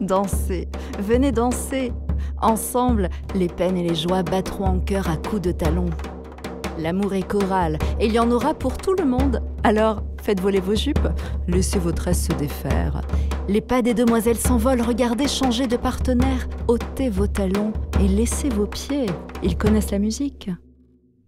danser, venez danser. Ensemble, les peines et les joies battront en cœur à coups de talons. L'amour est choral et il y en aura pour tout le monde. Alors, faites voler vos jupes, laissez vos tresses se défaire. Les pas des demoiselles s'envolent, regardez changer de partenaire. Ôtez vos talons et laissez vos pieds, ils connaissent la musique.